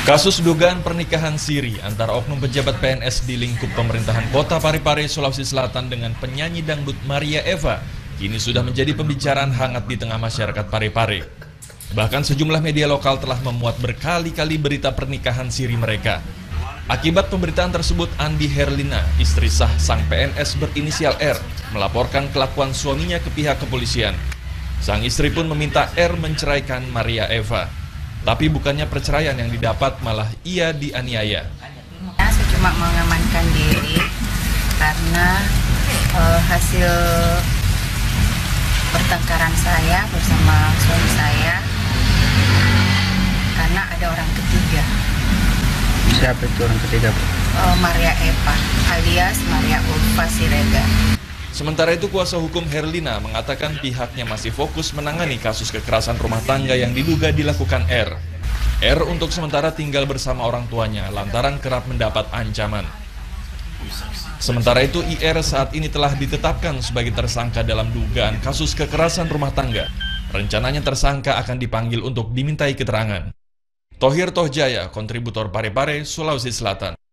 Kasus dugaan pernikahan siri antara oknum pejabat PNS di lingkup pemerintahan kota Parepare, Sulawesi Selatan dengan penyanyi dangdut Maria Eva kini sudah menjadi pembicaraan hangat di tengah masyarakat Parepare. Bahkan sejumlah media lokal telah memuat berkali-kali berita pernikahan siri mereka. Akibat pemberitaan tersebut, Andi Herlina, istri sah sang PNS berinisial R, melaporkan kelakuan suaminya ke pihak kepolisian. Sang istri pun meminta R menceraikan Maria Eva. Tapi bukannya perceraian yang didapat, malah ia dianiaya. Saya cuma mengamankan diri karena hasil pertengkaran saya bersama suami saya karena ada orang ketiga. Siapa itu orang ketiga? Maria Eva alias Maria Ulfa Siregar. Sementara itu, kuasa hukum Herlina mengatakan pihaknya masih fokus menangani kasus kekerasan rumah tangga yang diduga dilakukan R. R untuk sementara tinggal bersama orang tuanya lantaran kerap mendapat ancaman. Sementara itu, IR saat ini telah ditetapkan sebagai tersangka dalam dugaan kasus kekerasan rumah tangga. Rencananya tersangka akan dipanggil untuk dimintai keterangan. Tohir Tohjaya, kontributor Parepare, Sulawesi Selatan.